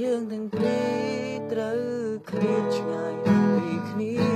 យើងទាំងពីរត្រូវគ្នាឆ្ងាយពីគ្នា